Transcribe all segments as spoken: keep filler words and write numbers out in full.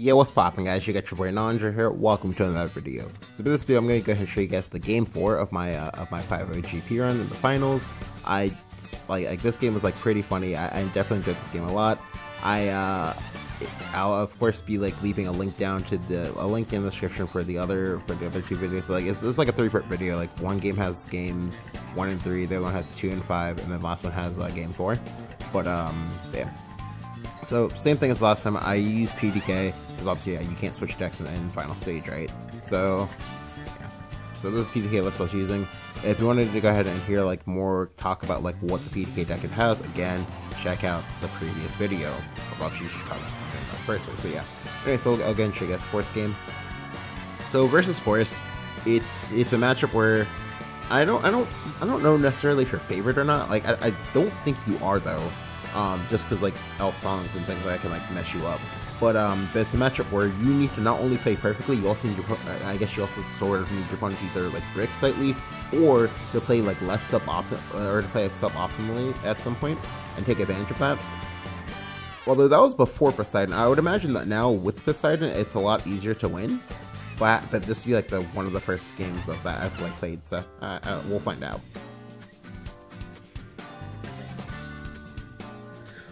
Yeah, what's poppin' guys, you got your boy Nanjiroh here, welcome to another video. So for this video, I'm going to go ahead and show you guys the game four of my uh, of my five oh G P run in the finals. I, like, like this game was like pretty funny, I, I definitely enjoyed this game a lot. I, uh, I'll of course be like leaving a link down to the, a link in the description for the other, for the other two videos. So, like, it's, it's like a three part video, like one game has games one and three, the other one has two and five, and then the last one has uh, game four. But, um, yeah. So, same thing as last time, I use P D K, because obviously yeah, you can't switch decks in, in final stage, right? So, yeah. So this is P D K list I was using. If you wanted to go ahead and hear like more talk about like what the P D K deck it has, again, check out the previous video. Well, obviously you should probably just do that first, but yeah. Anyway, so I'll go ahead and show you guys the Force game. So versus Force, it's it's a matchup where I don't I don't I don't know necessarily if you're favored or not. Like I, I don't think you are though. Um, just because like Alpsongs and things like that can like mess you up, but um, but it's a matchup where you need to not only play perfectly, you also need your I guess you also sort of need your opponent to either like brick slightly or to play like less sub optim or to play like, sub optimally at some point and take advantage of that. Although that was before Poseidon, I would imagine that now with Poseidon it's a lot easier to win. But but this would be like the one of the first games of that I've like played, so uh, uh, we'll find out.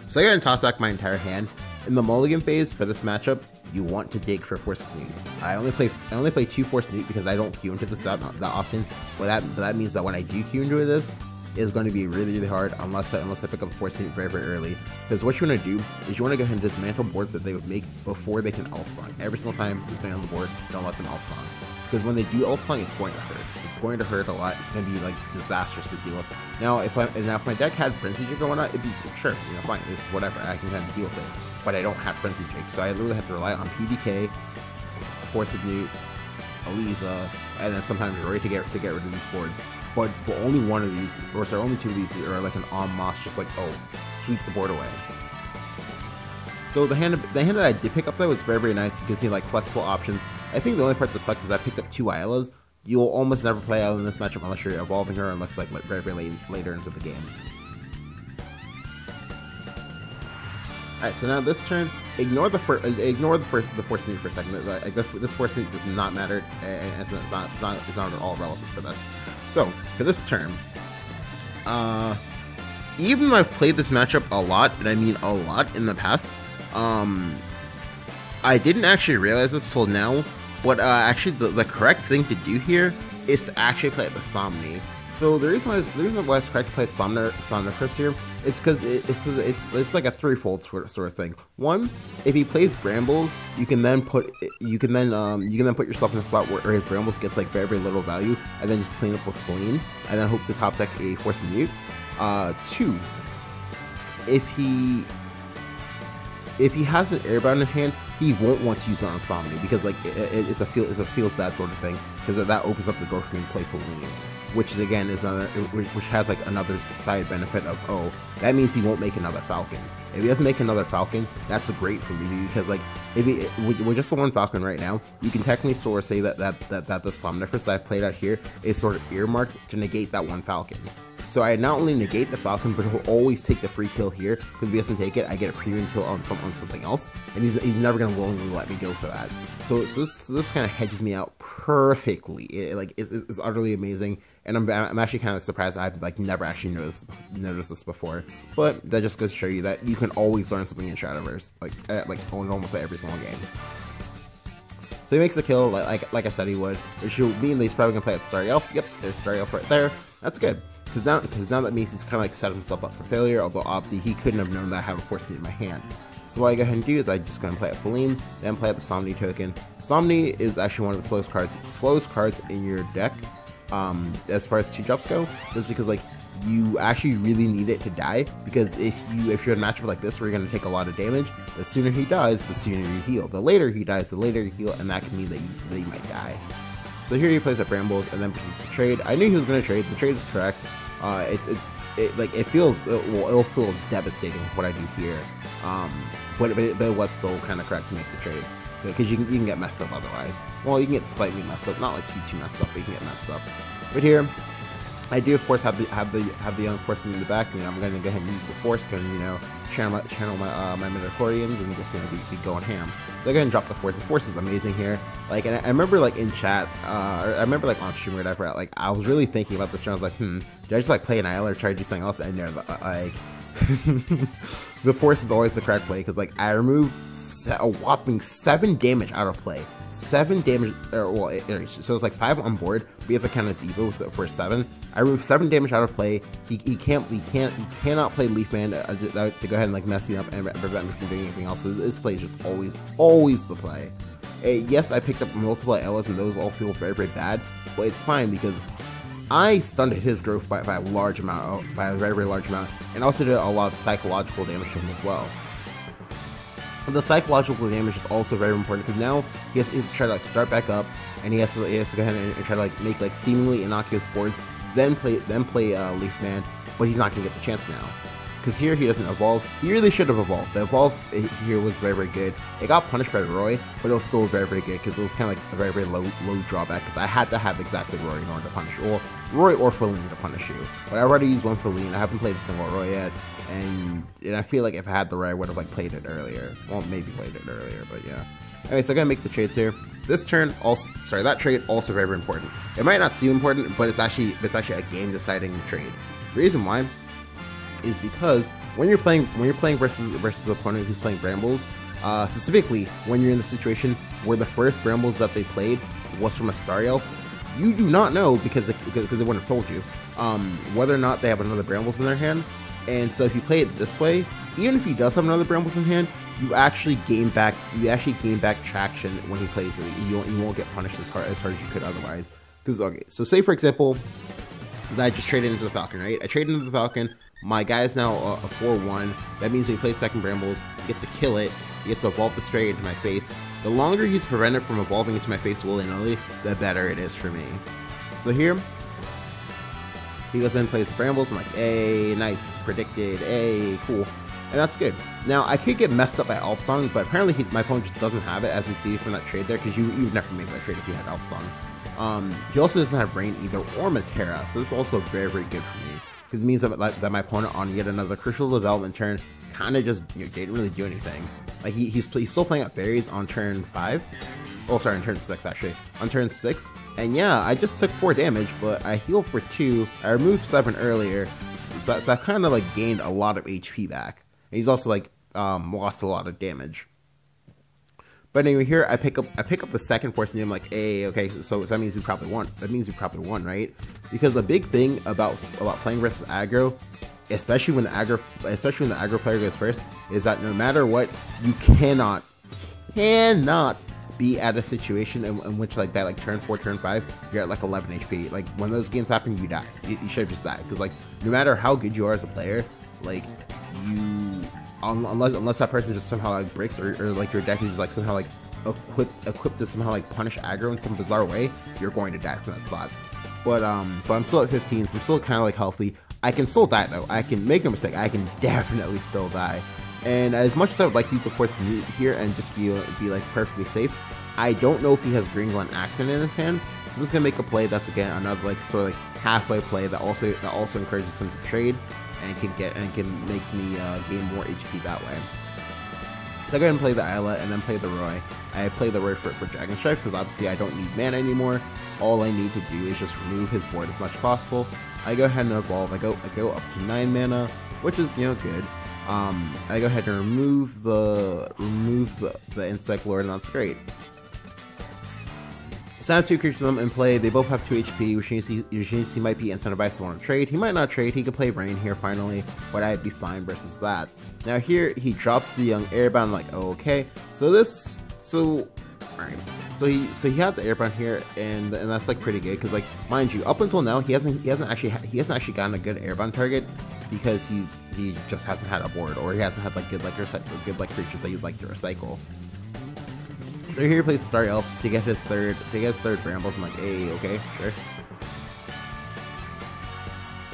So I go ahead and toss back my entire hand. In the mulligan phase for this matchup, you want to dig for Force Knight. I only play I only play two Force Knight because I don't queue into this that, that often. Well, that that means that when I do queue into this, it's going to be really really hard unless I, unless I pick up Force Knight very very early. Because what you want to do is you want to go ahead and dismantle boards that they would make before they can Alpsong. Every single time they stand on the board, don't let them Alpsong. Because when they do Alpsong, it's going to hurt. It's going to hurt a lot. It's going to be like disastrous to deal with. Now, if I now if my deck had Frenzy Jig or whatnot, it'd be sure, you know, fine. It's whatever. I can kind of deal with it. But I don't have Frenzy Jig, so I literally have to rely on P D K, Force of Newt, Aliza, and then sometimes Roy to get to get rid of these boards. But, but only one of these, or sorry, only two of these are like an en masse, just like oh, sweep the board away. So the hand the hand that I did pick up though was very very nice. You can see like flexible options. I think the only part that sucks is I picked up two Ilas. You'll almost never play Isla in this matchup unless you're evolving her, unless like very very late, later into the game. All right, so now this turn, ignore the first, ignore the first, the Force Knight for a second. Like this, this Force Knight does not matter, and it's not, it's not, it's not at all relevant for this. So for this turn, uh, even though I've played this matchup a lot, and I mean a lot in the past, um. I didn't actually realize this till now, but uh, actually the, the correct thing to do here is to actually play the Somni. So the reason why it's, the reason why it's correct to play Somnacris Somnacris here is because it, it's, it's it's like a threefold sort sort of thing. One, if he plays Brambles, you can then put you can then um you can then put yourself in a spot where, where his Brambles gets like very very little value, and then just clean up with Feline, and then hope to top deck a Force Mute. Uh, two, if he if he has an Airbound in hand, he won't want to use it on Somni because like it, it, it's a feel it's a feels bad sort of thing, because that opens up the door for me to play Feline, which is again is another which, which has like another side benefit of oh that means he won't make another Falcon. If he doesn't make another Falcon, that's great for me because like if he, we're just the one Falcon right now, you can technically sort of say that that that, that the Somnacris that I played out here is sort of earmarked to negate that one Falcon. So I not only negate the Falcon, but he'll always take the free kill here, because if he doesn't take it, I get a premium kill on, some, on something else, and he's, he's never going to willingly let me go for that. So, so this, so this kind of hedges me out perfectly. It, like it, it's utterly amazing, and I'm, I'm actually kind of surprised I've like never actually noticed, noticed this before. But that just goes to show you that you can always learn something in Shadowverse, like uh, like almost like every single game. So he makes the kill, like, like like I said he would, which will mean that he's probably going to play at Starry Elf. Yep, there's Starry Elf right there. That's good. Because now, because now that means he's kind of like set himself up for failure, although obviously he couldn't have known that I have a Force Knight in my hand. So what I go ahead and do is I just going to play up Feline, then play up the Somni token. Somni is actually one of the slowest cards, slowest cards in your deck, um, as far as two drops go, just because like you actually really need it to die. Because if you if you're in a matchup like this where you're going to take a lot of damage, the sooner he dies, the sooner you heal. The later he dies, the later you heal, and that can mean that you, that you might die. So here he plays at Brambles and then proceeds to trade. I knew he was going to trade. The trade is correct. Uh, it, it's it, like it feels it will, it'll feel devastating what I do here, um, but, but, it, but it was still kind of correct to make the trade because you can you can get messed up otherwise. Well, you can get slightly messed up, not like too too messed up, but you can get messed up. But here, I do, of course, have the have the have the young person in the back. You know, I'm going to go ahead and use the force gun. You know, channel my channel my uh, my midichlorians, and just you know, be, be going ham. So I go ahead and drop the force. The force is amazing here. Like, and I, I remember like in chat, uh, or I remember like on stream or whatever. Like, I was really thinking about this, and I was like, hmm, did I just like play an island or try to do something else? And there, like, the force is always the correct play because like I removed a whopping seven damage out of play. Seven damage, or, well, it, it, so it's like five on board. We have to count as evil so for seven. I removed seven damage out of play. He, he can't, we can't, he cannot play Leaf Man uh, to, uh, to go ahead and like mess me up and prevent me from doing anything else. So this play is just always, always the play. Uh, yes, I picked up multiple Ella's and those all feel very, very bad, but it's fine because I stunned his growth by, by a large amount, by a very, very large amount, and also did a lot of psychological damage to him as well. But the psychological damage is also very important because now he has, he has to try to like start back up, and he has to, he has to go ahead and, and try to like make like seemingly innocuous boards, then play then play uh, Leaf Man, but he's not gonna get the chance now because here he doesn't evolve. He really should have evolved. The evolve here was very very good. It got punished by Roy, but it was still very very good because it was kind of like a very very low low drawback because I had to have exactly Roy in order to punish, or Roy or Feline to punish you. But I already used one Feline. I haven't played a single Roy yet. And, and I feel like if I had the right, I would have like played it earlier. Well, maybe played it earlier, but yeah. Anyway, so I gotta make the trades here. This turn, also sorry, that trade also very, very important. It might not seem important, but it's actually it's actually a game deciding trade. The reason why is because when you're playing when you're playing versus versus an opponent who's playing Brambles, uh, specifically when you're in the situation where the first Brambles that they played was from a Starry Elf, you do not know because it, because, because they wouldn't have told you um, whether or not they have another Brambles in their hand. And so if you play it this way, even if he does have another Brambles in hand, you actually gain back you actually gain back traction when he plays it. You won't, you won't get punished as hard as hard as you could otherwise. Because okay, so say for example that I just traded into the Falcon, right? I traded into the Falcon. My guy is now a, a four one. That means when he plays second Brambles, he gets to kill it. He gets to evolve the stray into my face. The longer he's prevented from evolving into my face willy-nilly, the better it is for me. So here. He goes in and plays the Brambles. I'm like, hey, nice, predicted, hey, cool. And that's good. Now, I could get messed up by Alpsong, but apparently he, my opponent just doesn't have it, as we see from that trade there, because you, you would never make that trade if you had Alpsong. Um, he also doesn't have Rain either, or Matera, so this is also very, very good for me. Because it means that, like, that my opponent on yet another crucial development turn kind of just you know, didn't really do anything. Like, he, he's, he's still playing up fairies on turn five. Oh, sorry, on turn six, actually. On turn six, and yeah, I just took four damage, but I healed for two, I removed seven earlier, so, so I kind of, like, gained a lot of H P back. And he's also, like, um, lost a lot of damage. But anyway, here, I pick up I pick up the second force, and I'm like, hey, okay, so, so that means we probably won. That means we probably won, right? Because the big thing about, about playing versus aggro, especially when the aggro, especially when the aggro player goes first, is that no matter what, you cannot, cannot, be at a situation in, in which like that like turn four turn five you're at like eleven H P. Like when those games happen you die. You, you should have just died because like no matter how good you are as a player, like you un unless unless that person just somehow like bricks or, or like your deck is just, like somehow like equipped equipped to somehow like punish aggro in some bizarre way, you're going to die from that spot. But um but I'm still at fifteen, so I'm still kind of like healthy. I can still die though. I can make no mistake. I can definitely still die. And as much as I would like to use the force here and just be be like perfectly safe, I don't know if he has Green Glen Axeman in his hand. So I'm just gonna make a play that's again another like sort of like halfway play that also that also encourages him to trade and can get and can make me uh, gain more H P that way. So I go ahead and play the Isla and then play the Roy. I play the Roy for, for Dragon Strife because obviously I don't need mana anymore. All I need to do is just remove his board as much as possible. I go ahead and evolve. I go I go up to nine mana, which is you know good. Um, I go ahead and remove the remove the, the Insect Lord, and that's great. So I have two creatures in play. They both have two H P, which means he, which means he might be incentivized to want to trade. He might not trade. He could play Rain here finally, but I'd be fine versus that. Now here he drops the Young Airbound. I'm like, oh, okay. So this, so, all right. So he so he had the Airbound here, and and that's like pretty good because like mind you, up until now he hasn't he hasn't actually he hasn't actually gotten a good Airbound target. Because he he just hasn't had a board, or he hasn't had like good like recycle good like creatures that you'd like to recycle. So here he plays Starry Elf to get his third to get his third Brambles. I'm like, hey, okay, sure.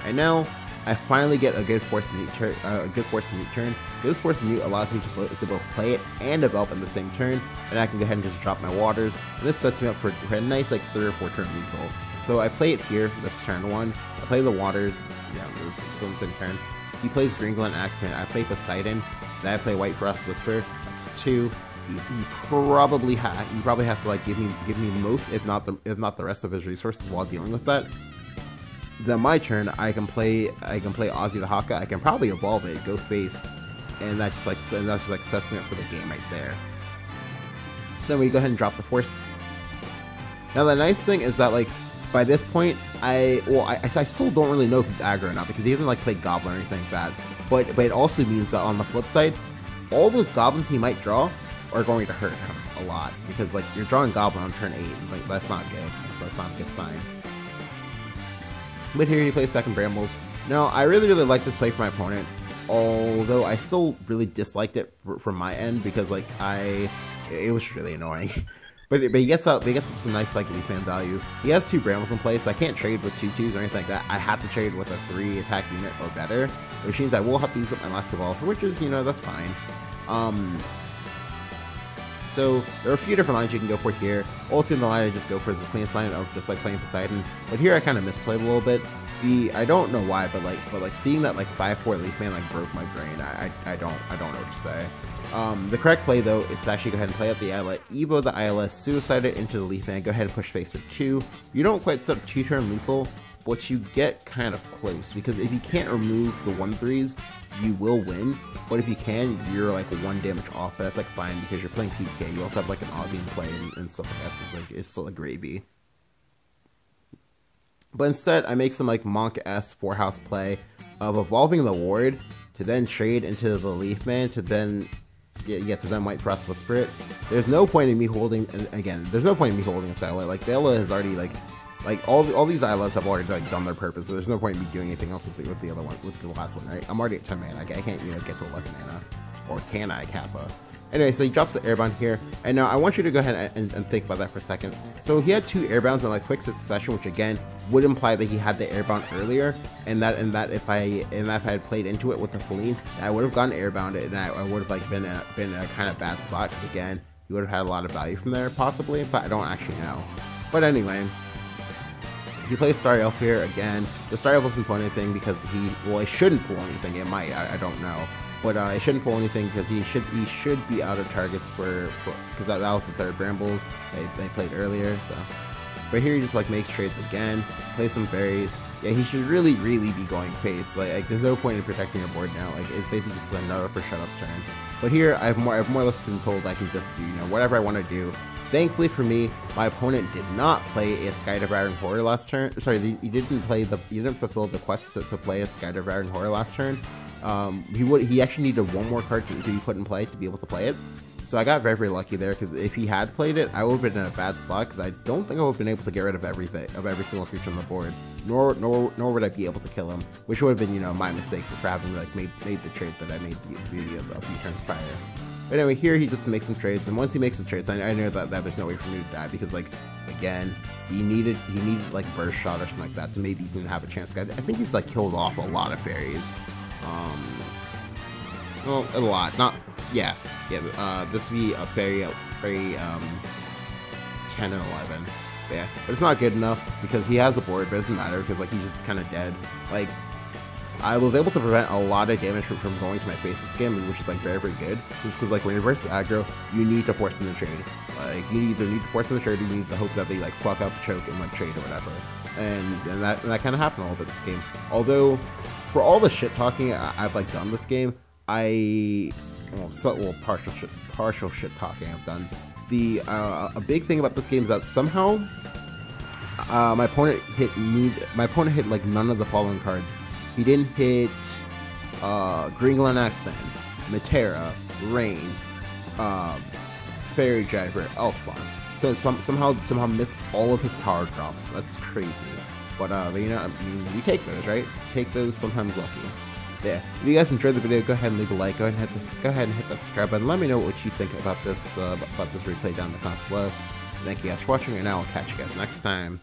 And now I finally get a good force mute turn. Uh, a good force mute turn. This force mute allows me to, to both play it and develop in the same turn, and I can go ahead and just drop my waters. And this sets me up for a nice like three or four turn rebuild. So I play it here, that's turn one. I play the Waters, yeah, this is still the same turn. He plays Green Glen Axeman, I play Poseidon, then I play White Breast Whisper, that's two. He, he probably has he probably has to like give me give me most, if not the if not the rest of his resources while dealing with that. Then my turn, I can play I can play Azirahaka, I can probably evolve it, go face, and that just like and that just like sets me up for the game right there. So we go ahead and drop the Force. Now the nice thing is that like by this point, I well I, I still don't really know if he's aggro or not because he doesn't like play Goblin or anything like that. But but it also means that on the flip side, all those goblins he might draw are going to hurt him a lot because like you're drawing Goblin on turn eight, and like that's not good. So that's not a good sign. But here he plays second Brambles. Now I really really like this play for my opponent, although I still really disliked it from my end because like I it was really annoying. But, but he gets up, he gets up some nice like Leaf Man value. He has two Brambles in play, so I can't trade with two twos or anything like that. I have to trade with a three attack unit or better, which means I will have to use up my last evolve, which is, you know, that's fine. Um, so there are a few different lines you can go for here. Ultimately, the line I just go for is the cleanest line of just like playing Poseidon. But here I kind of misplayed a little bit. The I don't know why, but like but like seeing that like five four Leaf Man like broke my brain. I, I I don't I don't know what to say. Um, the correct play, though, is to actually go ahead and play up the Isla, Evo the Isla, suicide it into the Leaf Man, go ahead and push face for two. You don't quite set up two-turn lethal, but you get kind of close, because if you can't remove the one threes, you will win, but if you can, you're like one damage off, but that's like fine, because you're playing P D K, you also have like an Aussie in play and, and stuff like that, so it's, like, it's still a gravy. But instead, I make some like Monk-esque four-house play of evolving the Ward, to then trade into the Leaf Man, to then... Yeah, yeah, to them White Breast Whisper. There's no point in me holding, and again, there's no point in me holding this Isla. Like, the Isla has already, like, like all all these Islas have already, like, done their purpose, so there's no point in me doing anything else with the, with the other one, with the last one, right? I'm already at ten mana, I can't, you know, get to eleven mana. Or can I, Kappa? Anyway, so he drops the Airbound here, and now I want you to go ahead and, and think about that for a second. So he had two Airbounds in, like, quick succession, which, again, would imply that he had the Airbound earlier, and that and that if I and that if I had played into it with the Feline, I would have gotten Airbounded, and I, I would have like been in a, been in a kind of bad spot. Again, you would have had a lot of value from there, possibly, but I don't actually know. But anyway, he plays Starry Elf here again. The Starry Elf doesn't pull anything because he well, it shouldn't pull anything. It might, I, I don't know, but uh, it shouldn't pull anything because he should he should be out of targets for because that, that was the third Brambles they, they played earlier, so. But here he just like makes trades again, plays some fairies. Yeah, he should really, really be going face. Like, like there's no point in protecting your board now. Like, it's basically just another for shut up turn. But here I've more, I've more or less been told I can just do, you know, whatever I want to do. Thankfully for me, my opponent did not play a Sky-Devouring Horror last turn. Sorry, he didn't play the, he didn't fulfill the quest to, to play a Sky-Devouring Horror last turn. Um, he would, he actually needed one more card to, to be put in play to be able to play it. So I got very, very lucky there, because if he had played it, I would have been in a bad spot, because I don't think I would have been able to get rid of everything, of every single creature on the board, nor nor nor would I be able to kill him, which would have been, you know, my mistake for having like made made the trade that I made the beauty of a few turns prior. But anyway, here he just makes some trades, and once he makes his trades, I, I know that, that there's no way for me to die, because like, again, he needed he needed like burst shot or something like that to maybe even have a chance. I think he's like killed off a lot of fairies. Um, well, a lot, not. Yeah, yeah. Uh, this would be a very, very um, ten and eleven. But yeah, but it's not good enough because he has a board, but it doesn't matter because like he's just kind of dead. Like I was able to prevent a lot of damage from, from going to my face this game, which is like very, very good. Just because like when you're versus aggro, you need to force them to trade. Like you either need to force them to trade, or you need to hope that they like fuck up, choke, and like trade or whatever. And and that and that kind of happened a little bit this game. Although for all the shit talking I, I've like done this game, I. Well, so, well, partial shit, partial shit talking I've done. The uh, a big thing about this game is that somehow uh, my opponent hit need, my opponent hit like none of the following cards. He didn't hit uh, Green Glen Axeman, Matera, Rain, uh, Fairy Driver, Alpsong. So some, somehow somehow missed all of his power drops. That's crazy. But uh, but you know, I mean, you take those, right? Take those. Sometimes lucky. Yeah, if you guys enjoyed the video, go ahead and leave a like, go ahead and hit, the, go ahead and hit that subscribe button, let me know what you think about this, uh, about this replay down in the comments below. Thank you guys for watching, and I will catch you guys next time.